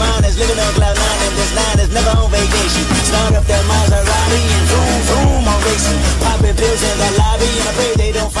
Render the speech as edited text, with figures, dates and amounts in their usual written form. mind is living on cloud nine, and this night is never on vacation. Start up that Maserati and zoom, zoom, I'm racing. Popping pills in the lobby, and I pray they don't find